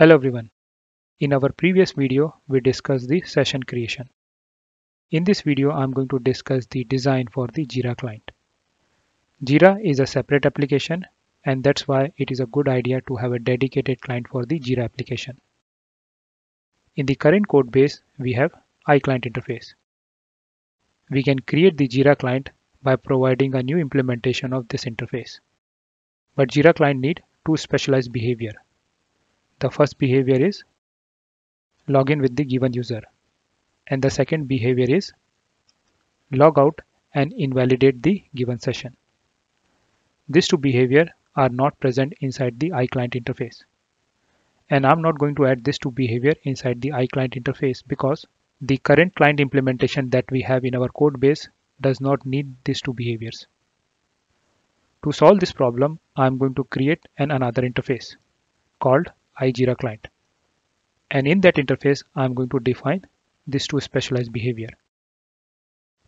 Hello everyone. In our previous video, we discussed the session creation. In this video, I'm going to discuss the design for the Jira client. Jira is a separate application, and that's why it is a good idea to have a dedicated client for the Jira application. In the current code base, we have iClient interface. We can create the Jira client by providing a new implementation of this interface. But Jira client need two specialized behavior. The first behavior is log in with the given user, and the second behavior is log out and invalidate the given session. These two behaviors are not present inside the iClient interface, and I'm not going to add these two behaviors inside the iClient interface because the current client implementation that we have in our code base does not need these two behaviors. To solve this problem, I'm going to create another interface called iJiraClient, and in that interface I'm going to define these two specialized behavior.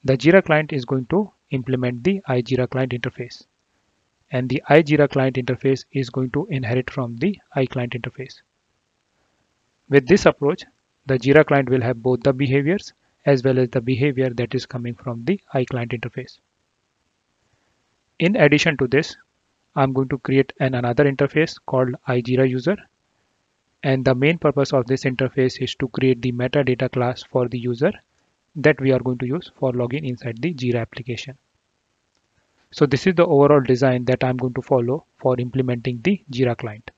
The Jira client is going to implement the iJiraClient interface, and the iJiraClient interface is going to inherit from the iClient interface. With this approach, the Jira client will have both the behaviors as well as the behavior that is coming from the iClient interface. In addition to this, I'm going to create another interface called iJiraUser, and the main purpose of this interface is to create the metadata class for the user that we are going to use for login inside the Jira application. So this is the overall design that I'm going to follow for implementing the Jira client.